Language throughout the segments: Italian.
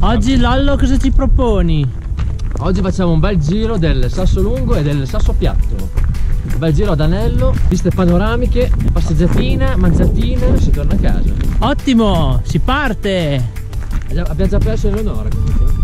Oggi Lallo cosa ci proponi? Oggi facciamo un bel giro del Sasso Lungo e del Sasso Piatto. Un bel giro ad anello, viste panoramiche, passeggiatina, mangiatina e si torna a casa. Ottimo, si parte! Abbiamo già perso un'ora comunque.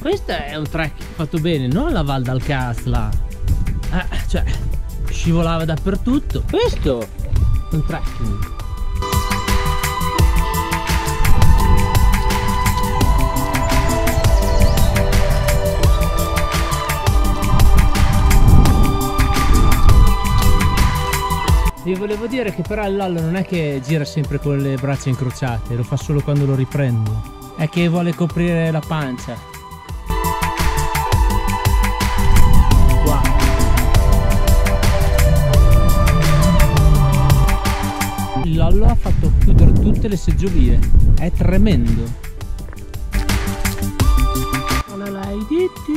Questo è un trek fatto bene, non la Val d'Alcazla, cioè scivolava dappertutto. Questo è un trekking. Vi volevo dire che però Lallo non è che gira sempre con le braccia incrociate, lo fa solo quando lo riprendo, è che vuole coprire la pancia. Lallo ha fatto chiudere tutte le seggiovie, è tremendo. Non l'hai detto.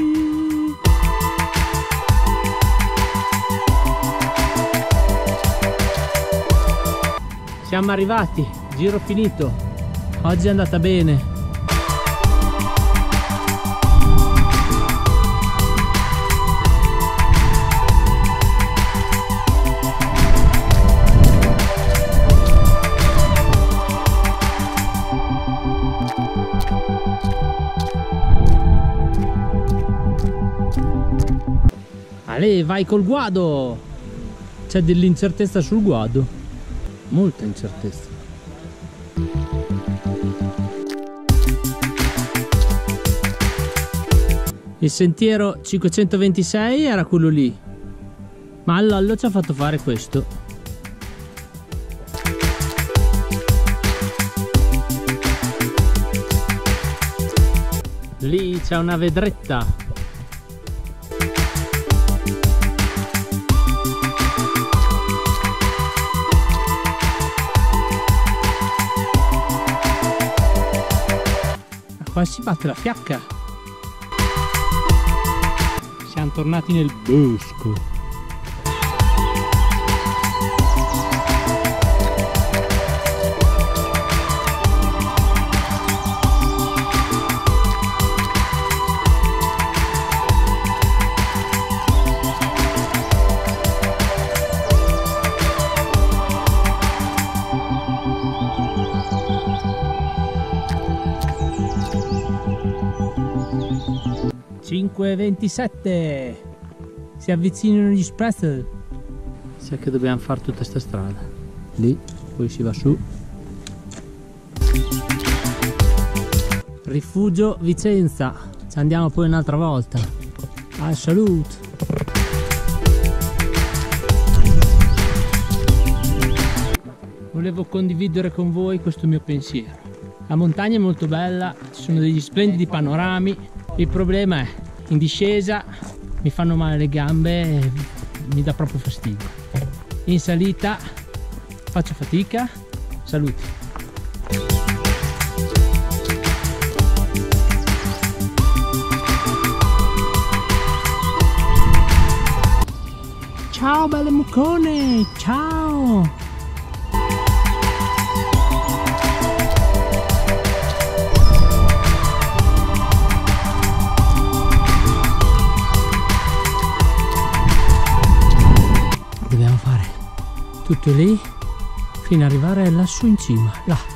Siamo arrivati, giro finito, oggi è andata bene. Allez, vai col guado! C'è dell'incertezza sul guado, molta incertezza. Il sentiero 526 era quello lì, ma Lallo ci ha fatto fare questo. Lì c'è una vedretta. Qua si batte la fiacca. Siamo tornati nel bosco. (5:27) Si avvicinano gli spretzel. Sai che dobbiamo fare tutta questa strada lì, poi si va su Rifugio Vicenza, ci andiamo poi un'altra volta. Al saluto. Volevo condividere con voi questo mio pensiero. La montagna è molto bella, ci sono degli splendidi panorami. Il problema è in discesa mi fanno male le gambe, mi dà proprio fastidio. In salita faccio fatica. Saluti. Ciao belle mucone, ciao. Tutto lì fino ad arrivare lassù in cima, là.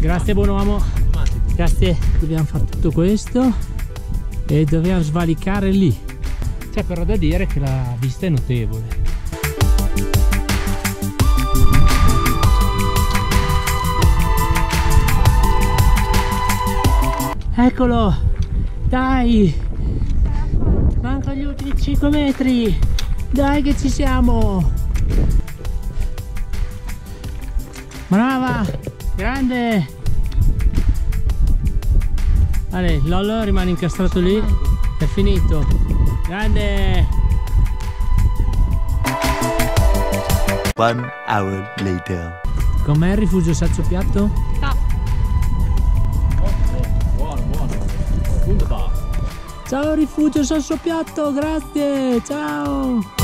Grazie buon uomo, grazie. Dobbiamo fare tutto questo e dobbiamo svalicare lì. C'è però da dire che la vista è notevole. Eccolo, dai, mancano gli ultimi 5 metri, dai che ci siamo. Brava, grande. Allora, Lollo rimane incastrato lì, è finito, grande. 1 hour later. Com'è il rifugio Sasso Piatto? Top. Buono, buono. Wunderbar. Ciao rifugio Sasso Piatto, grazie, ciao.